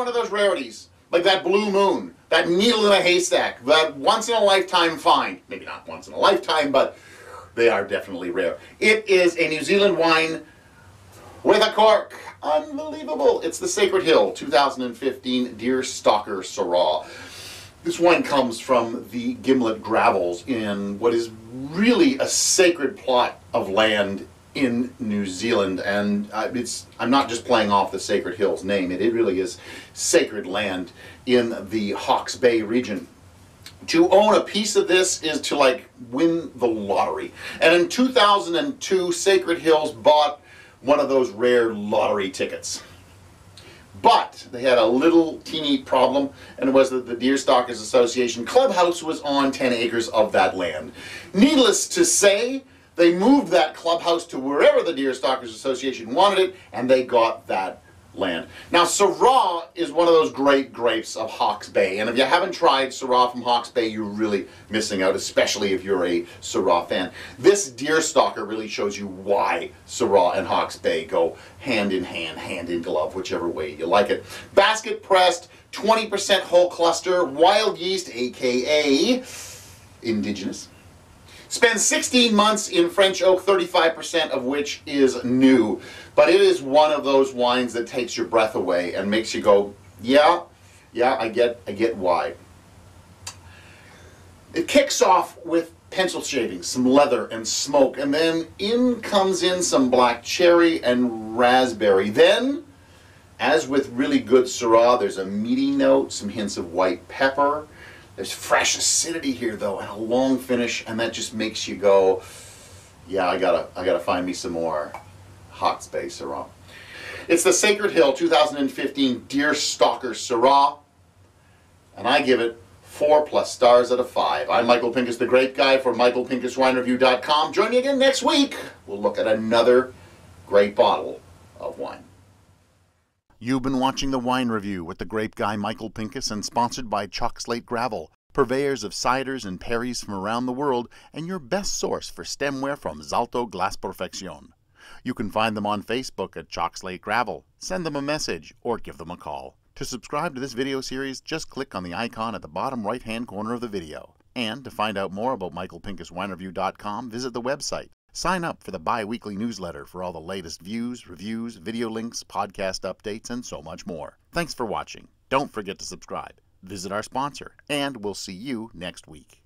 one of those rarities, like that blue moon, that needle in a haystack, that once-in-a-lifetime find. Maybe not once in a lifetime, but they are definitely rare. It is a New Zealand wine with a cork. Unbelievable. It's the Sacred Hill 2015 Deerstalker Syrah. This wine comes from the Gimblett Gravels in what is really a sacred plot of land in New Zealand, and I'm not just playing off the Sacred Hill's name. It really is sacred land in the Hawke's Bay region. To own a piece of this is to like win the lottery. And in 2002, Sacred Hills bought one of those rare lottery tickets. But they had a little teeny problem, and it was that the Deerstalkers Association clubhouse was on 10 acres of that land. Needless to say, they moved that clubhouse to wherever the Deerstalkers Association wanted it, and they got that land. Now, Syrah is one of those great grapes of Hawke's Bay, and if you haven't tried Syrah from Hawke's Bay, you're really missing out, especially if you're a Syrah fan. This Deerstalker really shows you why Syrah and Hawke's Bay go hand in hand, hand in glove, whichever way you like it. Basket pressed, 20% whole cluster, wild yeast, aka indigenous. Spends 16 months in French oak, 35% of which is new. But it is one of those wines that takes your breath away and makes you go, yeah, I get why. It kicks off with pencil shavings, some leather and smoke, and then in comes in some black cherry and raspberry. Then, as with really good Syrah, there's a meaty note, some hints of white pepper. There's fresh acidity here though, and a long finish, and that just makes you go, yeah, I gotta find me some more Hawke's Bay Syrah. It's the Sacred Hill 2015 Deerstalker Syrah, and I give it 4+ stars out of 5. I'm Michael Pinkus, the Grape Guy, for MichaelPinkusWineReview.com. Join me again next week. We'll look at another great bottle of wine. You've been watching The Wine Review with the Grape Guy Michael Pinkus, and sponsored by Chalk Slate Gravel, purveyors of ciders and perries from around the world, and your best source for stemware from Zalto Glass Perfection. You can find them on Facebook at Chalk Slate Gravel, send them a message, or give them a call. To subscribe to this video series, just click on the icon at the bottom right-hand corner of the video. And to find out more about MichaelPinkusWineReview.com, visit the website. Sign up for the bi-weekly newsletter for all the latest views, reviews, video links, podcast updates, and so much more. Thanks for watching. Don't forget to subscribe, visit our sponsor, and we'll see you next week.